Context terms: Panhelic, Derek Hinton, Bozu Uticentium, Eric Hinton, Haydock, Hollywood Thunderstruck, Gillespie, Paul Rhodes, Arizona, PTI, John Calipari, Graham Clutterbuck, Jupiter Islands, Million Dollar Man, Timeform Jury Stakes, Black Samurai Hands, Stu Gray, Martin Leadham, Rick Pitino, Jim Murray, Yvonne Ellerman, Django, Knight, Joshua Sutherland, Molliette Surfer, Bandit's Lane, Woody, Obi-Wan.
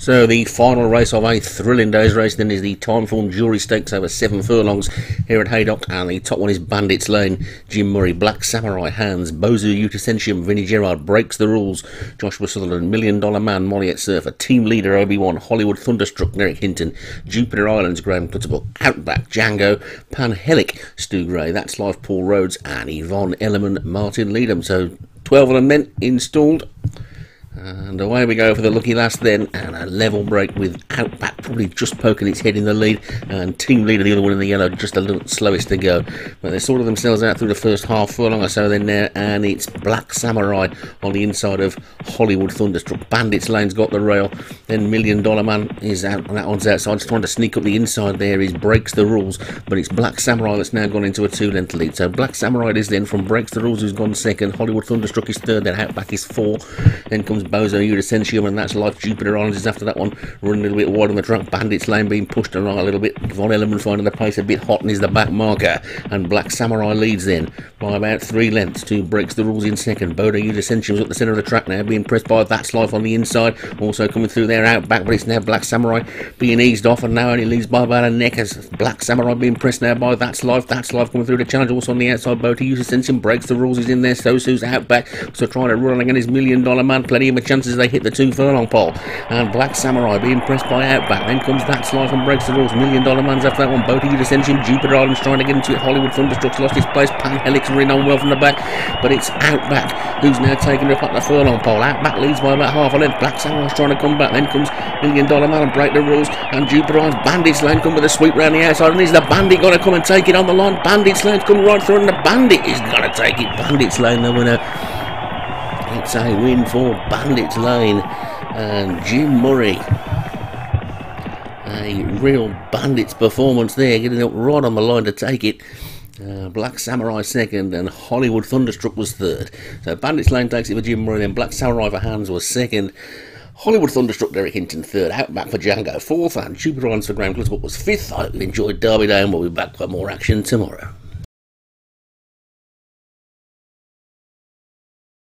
So the final race of a thrilling day's race then is the Timeform Jury Stakes over 7 furlongs here at Haydock, and the top one is Bandit's Lane, Jim Murray, Black Samurai Hands, Bozu Uticentium, Vinnie Gerard Breaks the Rules, Joshua Sutherland, Million Dollar Man, Molliette Surfer, Team Leader Obi-Wan, Hollywood Thunderstruck, Eric Hinton, Jupiter Islands, Graham Clutterbuck, Outback, Django, Panhelic, Stu Gray, That's Life, Paul Rhodes, and Yvonne Ellerman, Martin Leadham. So 12 of them then installed. And away we go for the lucky last then, and a level break with Outback probably just poking its head in the lead, and Team Leader, the other one in the yellow, just a little slowest to go. But they sorted themselves out through the first half furlong or so then there, and it's Black Samurai on the inside of Hollywood Thunderstruck. Bandit's Lane's got the rail, then Million Dollar Man is out on that one's outside, just trying to sneak up the inside there, he breaks the rules, but it's Black Samurai that's now gone into a 2-length lead. So Black Samurai is then from Breaks the Rules, who's gone second, Hollywood Thunderstruck is third, then Outback is 4th, then comes Bozo Uticentium, and That's Life. Jupiter Islands is after that one, running a little bit wide on the track. Bandit's Lane being pushed along a little bit. Yvonne Ellerman finding the pace a bit hot and is the back marker. And Black Samurai leads then by about 3 lengths. 2 Breaks the Rules in second. Bozo Uticentium's up the centre of the track now, being pressed by That's Life on the inside. Also coming through there, Outback, but it's now Black Samurai being eased off and now only leads by about a neck as Black Samurai being pressed now by That's Life. That's Life coming through the challenge. Also on the outside, Bozo Uticentium Breaks the Rules is in there. So's Outback. So trying to run against his Million Dollar Man. Plenty of chances they hit the 2 furlong pole, and Black Samurai being pressed by Outback, then comes That's Life and Breaks the Rules, Million Dollar Man's after that one, Bozo Uticentium, Jupiter Islands trying to get into it, Hollywood Thunderstruck's lost his place, Panhelic's running on well from the back, but it's Outback who's now taking up the furlong pole. Outback leads by about half a length, Black Samurai's trying to come back, then comes Million Dollar Man and Break the Rules, and Jupiter Islands, Bandit's Lane come with a sweep round the outside, and is the Bandit going to come and take it on the line? Bandit's Lane's come right through, and the Bandit is going to take it. Bandit's Lane the winner. It's a win for Bandit's Lane and Jim Murray. A real Bandit's performance there, getting up right on the line to take it. Black Samurai second and Hollywood Thunderstruck was third. So Bandit's Lane takes it for Jim Murray, then Black Samurai for Hands was second. Hollywood Thunderstruck, Derek Hinton third, Outback for Django 4th, and Jupiter Islands for Graham Clutterbuck was 5th. I hope you enjoyed Derby Day, and we'll be back for more action tomorrow.